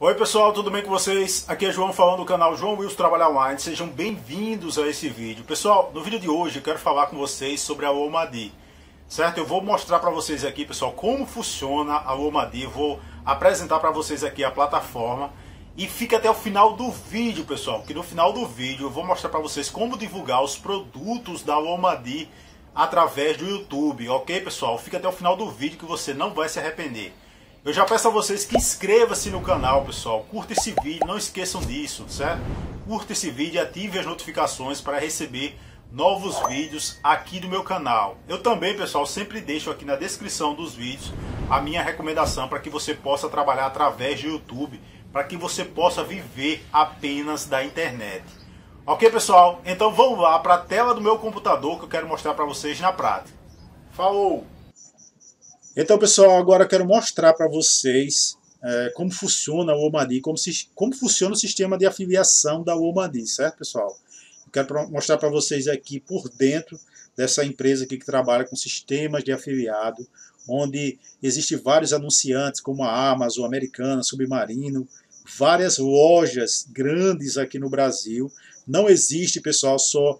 Oi pessoal, tudo bem com vocês? Aqui é João falando do canal João Wilson Trabalha Online. Sejam bem-vindos a esse vídeo. Pessoal, no vídeo de hoje eu quero falar com vocês sobre a Alomadi, certo? Eu vou mostrar para vocês aqui, pessoal, como funciona a Alomadi. Vou apresentar para vocês aqui a plataforma e fica até o final do vídeo, pessoal, que no final do vídeo eu vou mostrar para vocês como divulgar os produtos da Alomadi através do YouTube, ok, pessoal? Fica até o final do vídeo que você não vai se arrepender. Eu já peço a vocês que inscreva-se no canal, pessoal. Curta esse vídeo, não esqueçam disso, certo? Curta esse vídeo e ative as notificações para receber novos vídeos aqui do meu canal. Eu também, pessoal, sempre deixo aqui na descrição dos vídeos a minha recomendação para que você possa trabalhar através do YouTube, para que você possa viver apenas da internet. Ok, pessoal? Então vamos lá para a tela do meu computador que eu quero mostrar para vocês na prática. Falou! Então, pessoal, agora eu quero mostrar para vocês como funciona a Alomadi, como funciona o sistema de afiliação da Alomadi, certo, pessoal? Eu quero mostrar para vocês aqui por dentro dessa empresa aqui que trabalha com sistemas de afiliado, onde existem vários anunciantes, como a Amazon, Americana, Submarino, várias lojas grandes aqui no Brasil. Não existe, pessoal, só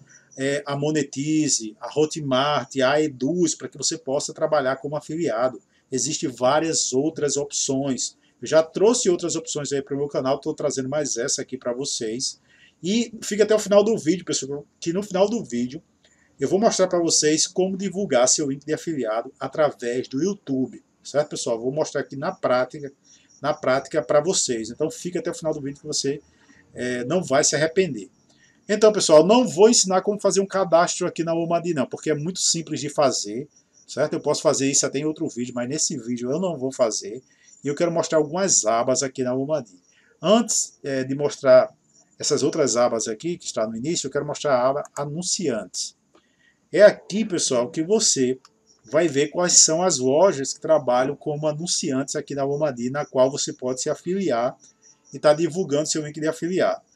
a Monetize, a Hotmart, a Eduzz, para que você possa trabalhar como afiliado. Existem várias outras opções. Eu já trouxe outras opções aí para o meu canal, estou trazendo mais essa aqui para vocês. E fica até o final do vídeo, pessoal, que no final do vídeo eu vou mostrar para vocês como divulgar seu link de afiliado através do YouTube. Certo, pessoal? Vou mostrar aqui na prática para vocês. Então fica até o final do vídeo que você não vai se arrepender. Então, pessoal, não vou ensinar como fazer um cadastro aqui na Alomadi, não, porque é muito simples de fazer, certo? Eu posso fazer isso até em outro vídeo, mas nesse vídeo eu não vou fazer. E eu quero mostrar algumas abas aqui na Alomadi. Antes de mostrar essas outras abas aqui, que está no início, eu quero mostrar a aba Anunciantes. É aqui, pessoal, que você vai ver quais são as lojas que trabalham como anunciantes aqui na Alomadi, na qual você pode se afiliar e está divulgando seu link de afiliado.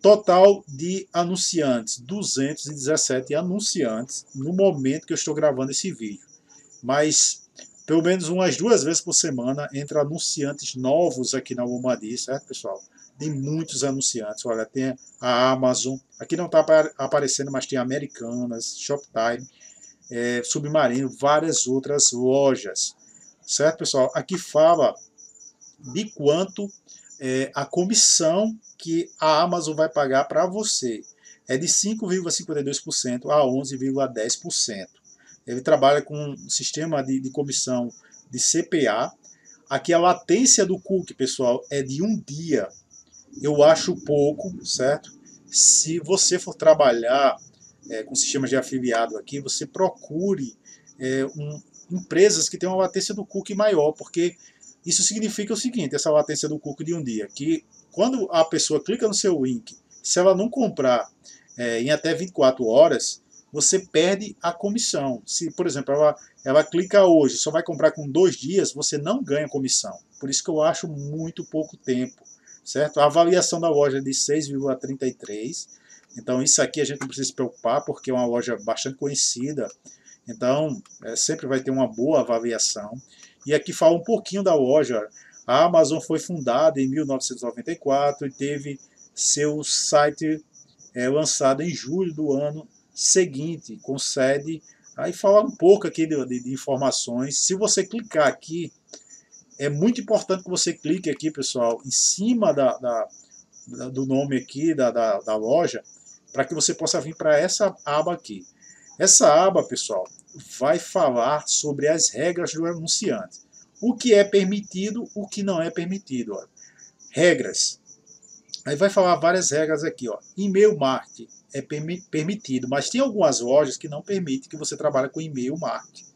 Total de anunciantes, 217 anunciantes no momento que eu estou gravando esse vídeo. Mas pelo menos umas 2 vezes por semana entra anunciantes novos aqui na Alomadi, certo, pessoal? Tem muitos anunciantes. Olha, tem a Amazon, aqui não está aparecendo, mas tem Americanas, Shoptime, Submarino, várias outras lojas. Certo, pessoal? Aqui fala de quanto a comissão que a Amazon vai pagar para você é de 5,52% a 11,10%. Ele trabalha com um sistema de comissão de CPA. Aqui a latência do cookie, pessoal, é de 1 dia. Eu acho pouco, certo? Se você for trabalhar com sistemas de afiliado aqui, você procure empresas que tenham uma latência do cookie maior, porque isso significa o seguinte, essa latência do cookie de 1 dia, que quando a pessoa clica no seu link, se ela não comprar em até 24 horas, você perde a comissão. Se, por exemplo, ela clica hoje, só vai comprar com 2 dias, você não ganha comissão. Por isso que eu acho muito pouco tempo, certo? A avaliação da loja é de 6,33. Então isso aqui a gente não precisa se preocupar, porque é uma loja bastante conhecida. Então sempre vai ter uma boa avaliação. E aqui fala um pouquinho da loja. A Amazon foi fundada em 1994 e teve seu site lançado em julho do ano seguinte, com sede. Aí fala um pouco aqui de informações. Se você clicar aqui, é muito importante que você clique aqui, pessoal, em cima do nome aqui da loja, para que você possa vir para essa aba aqui. Essa aba, pessoal, vai falar sobre as regras do anunciante. O que é permitido, o que não é permitido. Ó. Regras. Aí vai falar várias regras aqui. Ó. E-mail marketing é permitido, mas tem algumas lojas que não permitem que você trabalhe com e-mail marketing.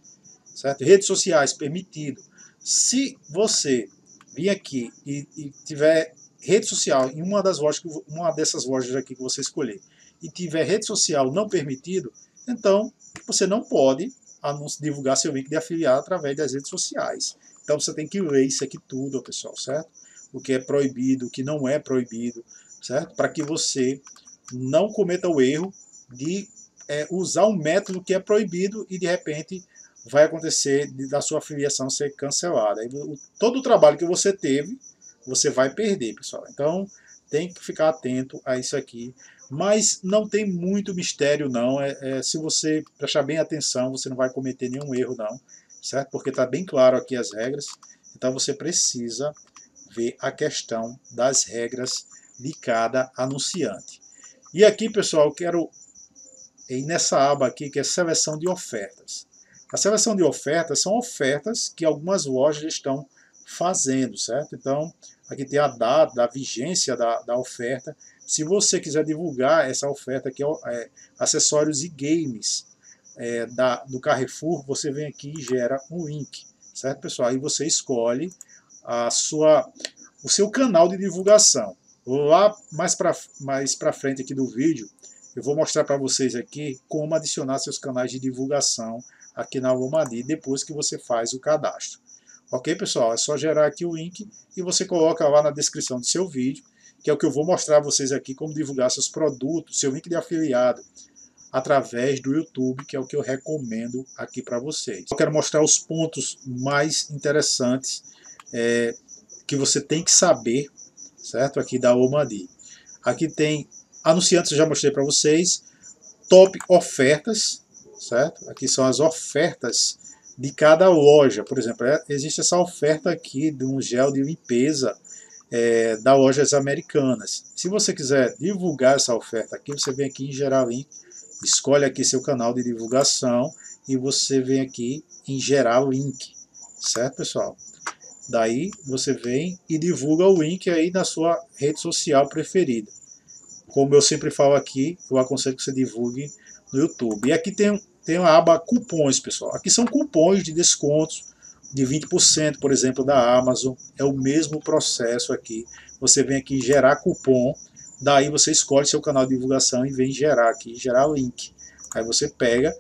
Certo? Redes sociais, permitido. Se você vir aqui e tiver rede social em uma das lojas, uma dessas lojas aqui que você escolher, e tiver rede social não permitido, então você não pode divulgar seu link de afiliado através das redes sociais. Então você tem que ler isso aqui tudo, pessoal, certo? O que é proibido, o que não é proibido, certo? Para que você não cometa o erro de usar um método que é proibido e de repente vai acontecer da sua afiliação ser cancelada. Todo o trabalho que você teve, você vai perder, pessoal. Então tem que ficar atento a isso aqui. Mas não tem muito mistério não, se você prestar bem atenção, você não vai cometer nenhum erro não, certo? Porque está bem claro aqui as regras, então você precisa ver a questão das regras de cada anunciante. E aqui, pessoal, eu quero ir nessa aba aqui, que é seleção de ofertas. A seleção de ofertas são ofertas que algumas lojas estão fazendo, certo? Então, aqui tem a data da vigência da oferta. Se você quiser divulgar essa oferta aqui, é acessórios e games do Carrefour, você vem aqui e gera um link, certo, pessoal? Aí você escolhe o seu canal de divulgação. Lá mais para frente aqui do vídeo, eu vou mostrar para vocês aqui como adicionar seus canais de divulgação aqui na Lomadi, depois que você faz o cadastro. Ok, pessoal? É só gerar aqui o link e você coloca lá na descrição do seu vídeo, que é o que eu vou mostrar a vocês aqui, como divulgar seus produtos, seu link de afiliado, através do YouTube, que é o que eu recomendo aqui para vocês. Eu quero mostrar os pontos mais interessantes que você tem que saber, certo? Aqui da Lomadi. Aqui tem anunciantes, eu já mostrei para vocês, top ofertas, certo? Aqui são as ofertas de cada loja. Por exemplo, existe essa oferta aqui de um gel de limpeza da Lojas Americanas. Se você quiser divulgar essa oferta aqui, você vem aqui em gerar link, escolhe aqui seu canal de divulgação e você vem aqui em gerar link, certo, pessoal? Daí você vem e divulga o link aí na sua rede social preferida. Como eu sempre falo aqui, eu aconselho que você divulgue no YouTube. E aqui tem uma aba cupons, pessoal. Aqui são cupons de descontos de 20%, por exemplo, da Amazon. É o mesmo processo aqui. Você vem aqui em gerar cupom, daí você escolhe seu canal de divulgação e vem gerar aqui, gerar link. Aí você pega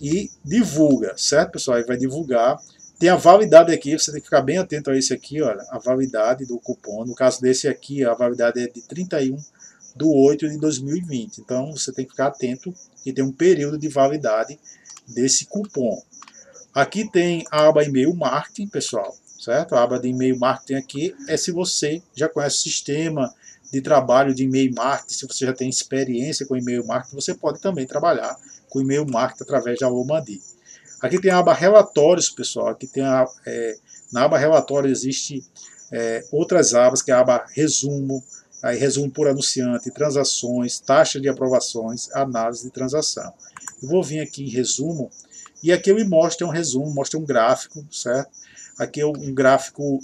e divulga, certo, pessoal? Aí vai divulgar. Tem a validade aqui, você tem que ficar bem atento a esse aqui, olha, a validade do cupom. No caso desse aqui, a validade é de 31/8/2020. Então, você tem que ficar atento que tem um período de validade desse cupom. Aqui tem a aba e-mail marketing, pessoal, certo? A aba de e-mail marketing aqui é se você já conhece o sistema de trabalho de e-mail marketing, se você já tem experiência com e-mail marketing, você pode também trabalhar com e-mail marketing através da Lomadi. Aqui tem a aba relatórios, pessoal. Aqui tem na aba relatório existe outras abas, que é a aba resumo, aí resumo por anunciante, transações, taxa de aprovações, análise de transação. Eu vou vir aqui em resumo. E aqui eu mostro um resumo, mostra um gráfico, certo? Aqui é um gráfico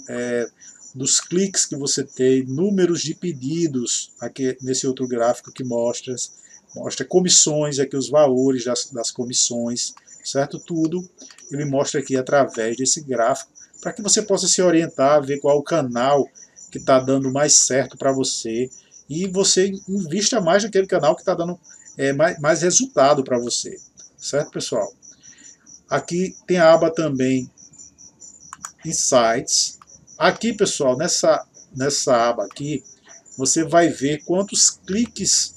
dos cliques que você tem, números de pedidos, aqui nesse outro gráfico que mostra comissões, aqui os valores das comissões, certo? Tudo ele mostra aqui através desse gráfico, para que você possa se orientar, ver qual o canal que está dando mais certo para você, e você invista mais naquele canal que está dando mais resultado para você, certo, pessoal? Aqui tem a aba também Insights. Aqui, pessoal, nessa aba aqui, você vai ver quantos cliques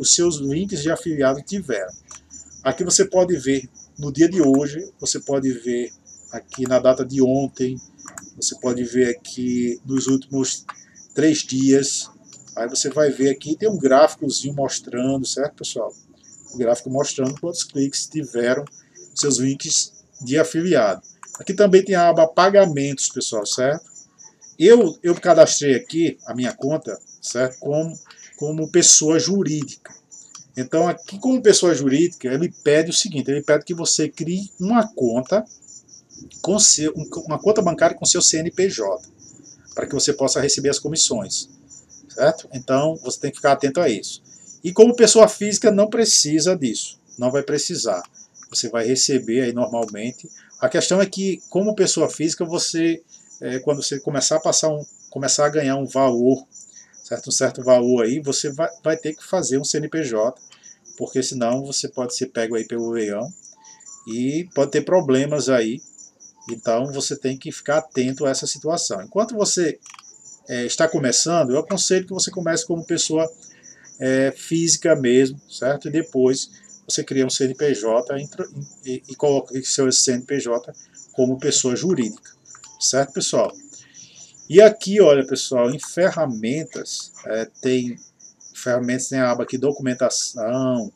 os seus links de afiliado tiveram. Aqui você pode ver no dia de hoje, você pode ver aqui na data de ontem, você pode ver aqui nos últimos 3 dias. Aí você vai ver aqui, tem um gráficozinho mostrando, certo, pessoal? O gráfico mostrando quantos cliques tiveram seus links de afiliado. Aqui também tem a aba pagamentos, pessoal, certo? Eu cadastrei aqui a minha conta, certo? Como pessoa jurídica. Então, aqui como pessoa jurídica, ele pede o seguinte, ele pede que você crie uma conta, uma conta bancária com seu CNPJ, para que você possa receber as comissões, certo? Então, você tem que ficar atento a isso. E como pessoa física, não precisa disso, não vai precisar. Você vai receber aí normalmente. A questão é que, como pessoa física, você, quando você começar a ganhar um valor, certo? Um certo valor aí, você vai ter que fazer um CNPJ, porque senão você pode ser pego aí pelo leão e pode ter problemas aí. Então, você tem que ficar atento a essa situação. Enquanto você está começando, eu aconselho que você comece como pessoa física mesmo, certo? E depois você cria um CNPJ e coloca seu CNPJ como pessoa jurídica, certo, pessoal? E aqui, olha pessoal, em ferramentas, tem ferramentas, tem a aba aqui, documentação,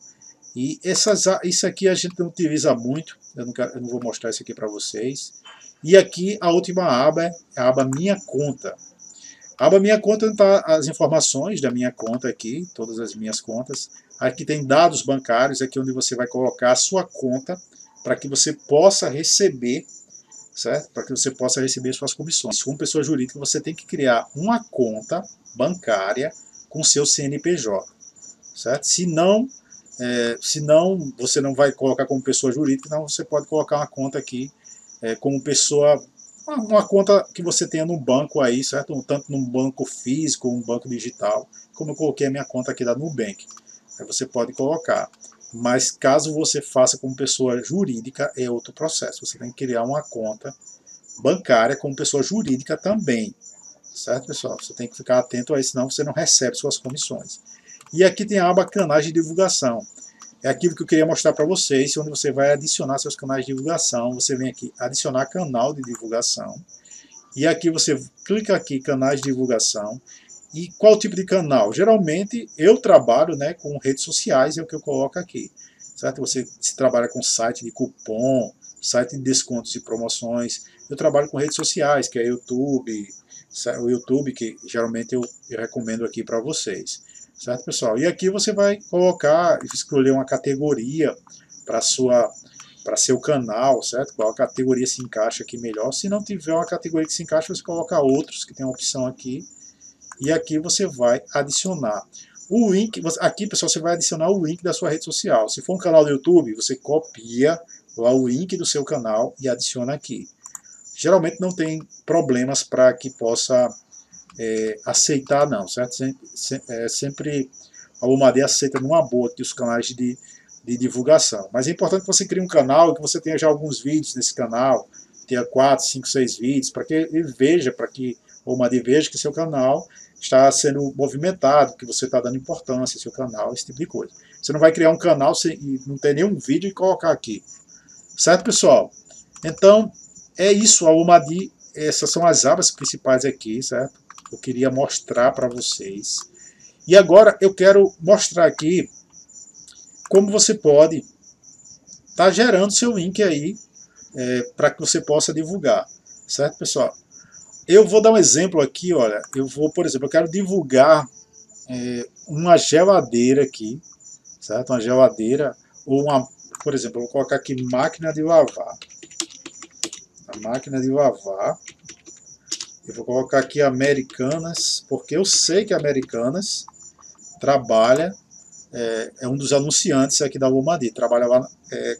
e isso aqui a gente não utiliza muito, eu não vou mostrar isso aqui para vocês. E aqui a última aba é a aba Minha Conta. A aba Minha Conta está as informações da minha conta aqui, todas as minhas contas. Aqui tem dados bancários, aqui onde você vai colocar a sua conta para que você possa receber, certo? Para que você possa receber suas comissões. Como pessoa jurídica, você tem que criar uma conta bancária com seu CNPJ, certo? Se não, você não vai colocar como pessoa jurídica, não, você pode colocar uma conta aqui como pessoa, uma conta que você tenha num banco aí, certo? Tanto num banco físico, um banco digital, como eu coloquei a minha conta aqui da Nubank. Aí você pode colocar. Mas caso você faça como pessoa jurídica, é outro processo. Você tem que criar uma conta bancária como pessoa jurídica também. Certo, pessoal? Você tem que ficar atento a isso, senão você não recebe suas comissões. E aqui tem a aba Canais de Divulgação. É aquilo que eu queria mostrar para vocês, onde você vai adicionar seus canais de divulgação. Você vem aqui, adicionar canal de divulgação. E aqui você clica aqui, canais de divulgação. E qual tipo de canal? Geralmente eu trabalho, né, com redes sociais, é o que eu coloco aqui. Certo? Você se trabalha com site de cupom, site de descontos e promoções. Eu trabalho com redes sociais, que é YouTube, o YouTube que geralmente eu recomendo aqui para vocês. Certo, pessoal? E aqui você vai colocar, escolher uma categoria para seu canal, certo? Qual categoria se encaixa aqui melhor. Se não tiver uma categoria que se encaixa, você coloca outros, que tem uma opção aqui. E aqui você vai adicionar o link. Aqui, pessoal, você vai adicionar o link da sua rede social. Se for um canal do YouTube, você copia lá o link do seu canal e adiciona aqui. Geralmente não tem problemas para que possa aceitar, não, certo? Sempre a Alomade aceita numa boa aqui os canais de divulgação. Mas é importante que você crie um canal e que você tenha já alguns vídeos nesse canal. Tenha 4, 5, 6 vídeos, para que ele veja, para que ou uma de veja que seu canal está sendo movimentado, que você está dando importância ao seu canal, esse tipo de coisa. Você não vai criar um canal e não ter nenhum vídeo e colocar aqui. Certo, pessoal? Então, é isso, a Alomade, essas são as abas principais aqui, certo? Eu queria mostrar para vocês. E agora eu quero mostrar aqui como você pode estar gerando seu link aí para que você possa divulgar. Certo, pessoal? Eu vou dar um exemplo aqui, olha, por exemplo, eu quero divulgar uma geladeira aqui, certo? Uma geladeira, ou por exemplo, eu vou colocar aqui máquina de lavar. A máquina de lavar, eu vou colocar aqui Americanas, porque eu sei que Americanas trabalha, é um dos anunciantes aqui da Alomade, trabalha lá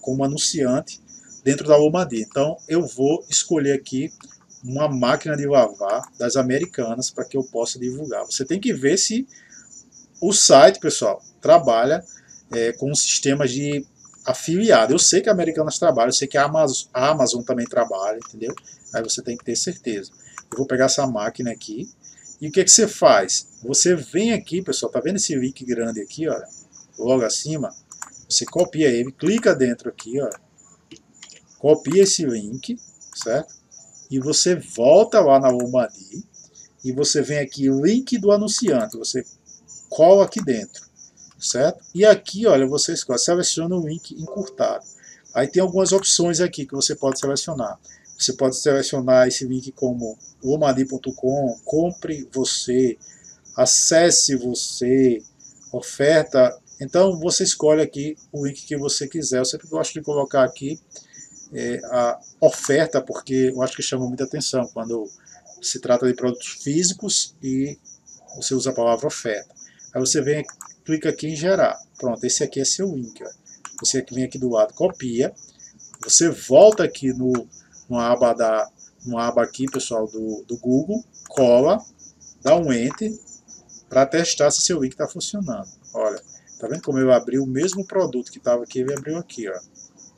como anunciante dentro da Alomade. Então, eu vou escolher aqui uma máquina de lavar das Americanas para que eu possa divulgar. Você tem que ver se o site, pessoal, trabalha com sistemas de afiliado. Eu sei que a Americanas trabalha, eu sei que a Amazon também trabalha, entendeu? Aí você tem que ter certeza. Eu vou pegar essa máquina aqui. E o que você faz? Você vem aqui, pessoal, tá vendo esse link grande aqui, olha? Logo acima, você copia ele, clica dentro aqui, ó. Copia esse link, certo? E você volta lá na Alomade e você vem aqui, link do anunciante, você cola aqui dentro, certo? E aqui, olha, você escolhe, seleciona o link encurtado. Aí tem algumas opções aqui que você pode selecionar. Você pode selecionar esse link como alomade.com, compre você, acesse você, oferta. Então, você escolhe aqui o link que você quiser. Eu sempre gosto de colocar aqui a oferta, porque eu acho que chama muita atenção quando se trata de produtos físicos e você usa a palavra oferta. Aí você vem, clica aqui em gerar. Pronto, esse aqui é seu link. Ó. Você vem aqui do lado, copia. Você volta aqui numa aba aqui, pessoal, do Google, cola, dá um Enter para testar se seu link está funcionando. Olha, tá vendo como eu abri o mesmo produto que estava aqui, ele abriu aqui, ó,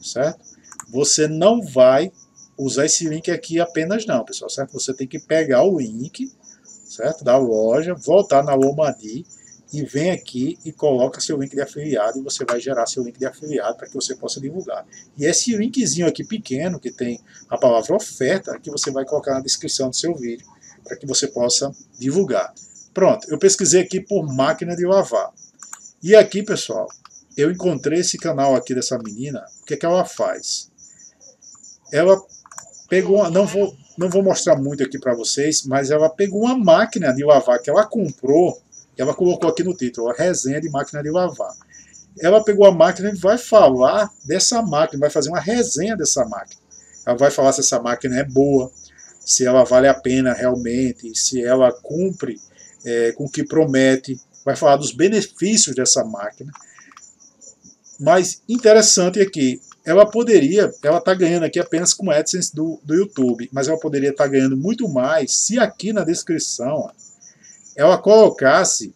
certo? Você não vai usar esse link aqui apenas não, pessoal, certo? Você tem que pegar o link, certo, da loja, voltar na Alomade e vem aqui e coloca seu link de afiliado e você vai gerar seu link de afiliado para que você possa divulgar. E esse linkzinho aqui pequeno, que tem a palavra oferta, que você vai colocar na descrição do seu vídeo, para que você possa divulgar. Pronto, eu pesquisei aqui por máquina de lavar. E aqui, pessoal, eu encontrei esse canal aqui dessa menina. O que é que ela faz? Ela pegou uma, não vou mostrar muito aqui para vocês, mas ela pegou uma máquina de lavar que ela comprou, e ela colocou aqui no título, ó, resenha de máquina de lavar. Ela pegou a máquina e vai falar dessa máquina, vai fazer uma resenha dessa máquina. Ela vai falar se essa máquina é boa, se ela vale a pena realmente, se ela cumpre com o que promete, vai falar dos benefícios dessa máquina. Mas interessante aqui, ela está ganhando aqui apenas com AdSense do YouTube, mas ela poderia estar ganhando muito mais se aqui na descrição ela colocasse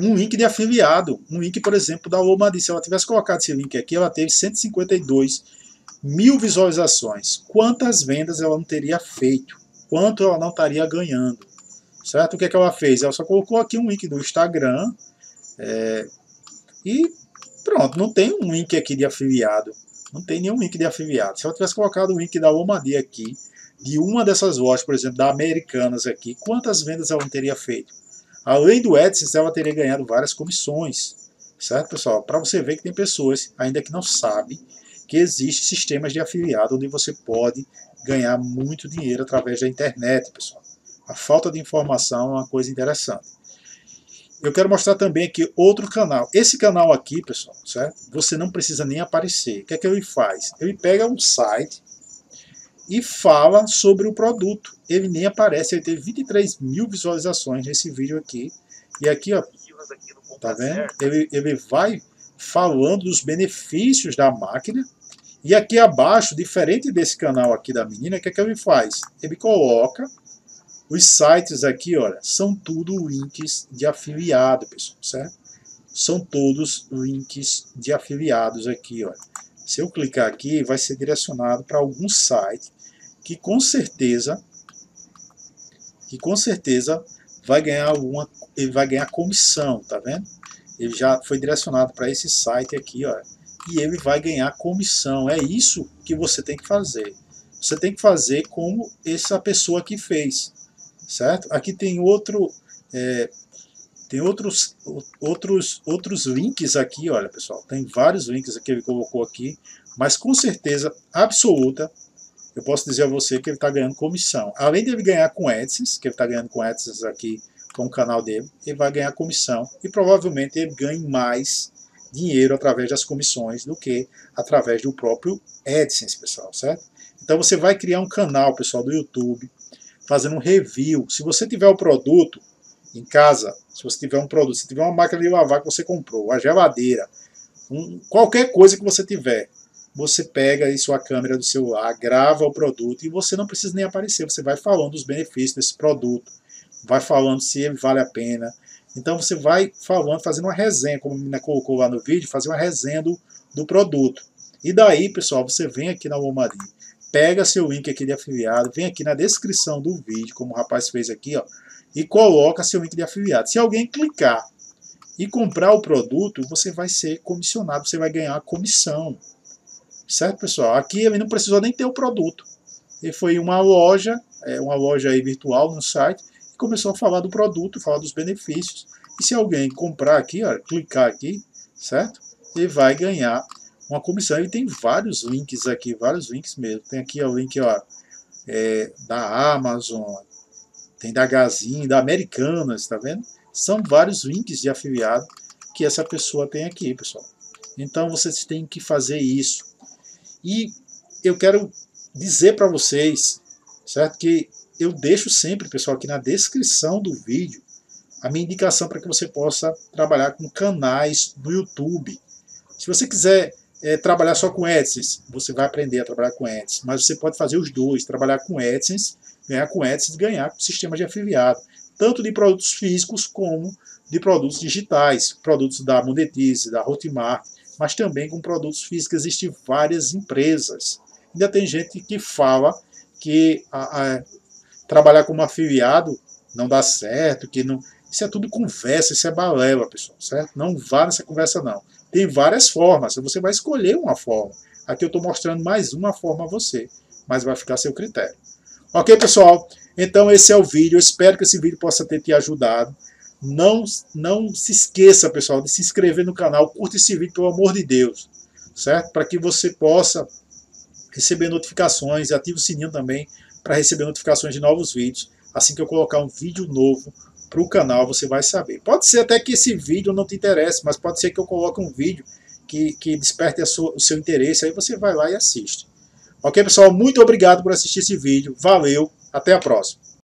um link de afiliado, um link, por exemplo, da Lomadice. Se ela tivesse colocado esse link aqui, ela teve 152.000 visualizações. Quantas vendas ela não teria feito? Quanto ela não estaria ganhando? Certo? O que é que ela fez? Ela só colocou aqui um link do Instagram e pronto, não tem um link aqui de afiliado. Não tem nenhum link de afiliado. Se ela tivesse colocado o link da Lomadice aqui, de uma dessas lojas, por exemplo, da Americanas aqui, quantas vendas ela não teria feito? Além do AdSense, ela teria ganhado várias comissões, certo, pessoal? Para você ver que tem pessoas ainda que não sabem que existem sistemas de afiliado onde você pode ganhar muito dinheiro através da internet, pessoal. A falta de informação é uma coisa interessante. Eu quero mostrar também aqui outro canal. Esse canal aqui, pessoal, certo? Você não precisa nem aparecer. O que é que ele faz? Ele pega um site e fala sobre o produto. Ele nem aparece, ele teve 23.000 visualizações nesse vídeo aqui. E aqui, ó, tá vendo? Ele vai falando dos benefícios da máquina. E aqui abaixo, diferente desse canal aqui da menina, o que é que ele faz? Ele coloca os sites aqui, olha, são tudo links de afiliado, pessoal, certo? São todos links de afiliados aqui, olha. Se eu clicar aqui, vai ser direcionado para algum site que com certeza vai ganhar comissão, tá vendo? Ele já foi direcionado para esse site aqui, ó, e ele vai ganhar comissão. É isso que você tem que fazer. Você tem que fazer como essa pessoa que fez, certo? Aqui tem outro outros links aqui, olha, pessoal, tem vários links que ele colocou aqui, mas com certeza absoluta, eu posso dizer a você que ele está ganhando comissão. Além de ele ganhar com AdSense, que ele está ganhando com AdSense aqui com o canal dele, ele vai ganhar comissão e provavelmente ele ganha mais dinheiro através das comissões do que através do próprio AdSense, pessoal, certo? Então você vai criar um canal, pessoal, do YouTube, fazendo um review. Se você tiver o produto em casa, se você tiver um produto, se tiver uma máquina de lavar que você comprou, a geladeira, qualquer coisa que você tiver, você pega aí sua câmera do celular, grava o produto e você não precisa nem aparecer, você vai falando dos benefícios desse produto, vai falando se ele vale a pena. Então você vai falando, fazendo uma resenha, como a menina colocou lá no vídeo, fazer uma resenha do produto. E daí, pessoal, você vem aqui na Lomadice, pega seu link aqui de afiliado, vem aqui na descrição do vídeo, como o rapaz fez aqui, ó, e coloca seu link de afiliado. Se alguém clicar e comprar o produto, você vai ser comissionado, você vai ganhar a comissão. Certo, pessoal? Aqui ele não precisou nem ter o produto. Ele foi uma loja aí virtual no site, e começou a falar do produto, falar dos benefícios. E se alguém comprar aqui, ó, clicar aqui, certo? Ele vai ganhar uma comissão. Ele tem vários links aqui, vários links mesmo. Tem aqui o link, ó, da Amazon, tem da Gazin, da Americanas, tá vendo? São vários links de afiliado que essa pessoa tem aqui, pessoal. Então vocês têm que fazer isso. E eu quero dizer para vocês, certo? Que eu deixo sempre, pessoal, aqui na descrição do vídeo, a minha indicação para que você possa trabalhar com canais do YouTube. Se você quiser trabalhar só com AdSense, você vai aprender a trabalhar com AdSense, mas você pode fazer os dois, trabalhar com AdSense, ganhar com AdSense, ganhar com sistema de afiliado, tanto de produtos físicos como de produtos digitais, produtos da Monetize, da Hotmart, mas também com produtos físicos. Existem várias empresas. Ainda tem gente que fala que trabalhar como afiliado não dá certo, que não... Isso é tudo conversa, isso é balela, pessoal, certo? Não vá nessa conversa, não. Tem várias formas, você vai escolher uma forma. Aqui eu estou mostrando mais uma forma a você, mas vai ficar a seu critério. Ok, pessoal? Então esse é o vídeo, eu espero que esse vídeo possa ter te ajudado. Não se esqueça, pessoal, de se inscrever no canal, curta esse vídeo, pelo amor de Deus, certo? Para que você possa receber notificações, ative o sininho também para receber notificações de novos vídeos. Assim que eu colocar um vídeo novo para o canal, você vai saber. Pode ser até que esse vídeo não te interesse, mas pode ser que eu coloque um vídeo que desperte o seu interesse, aí você vai lá e assiste. Ok, pessoal? Muito obrigado por assistir esse vídeo. Valeu, até a próxima.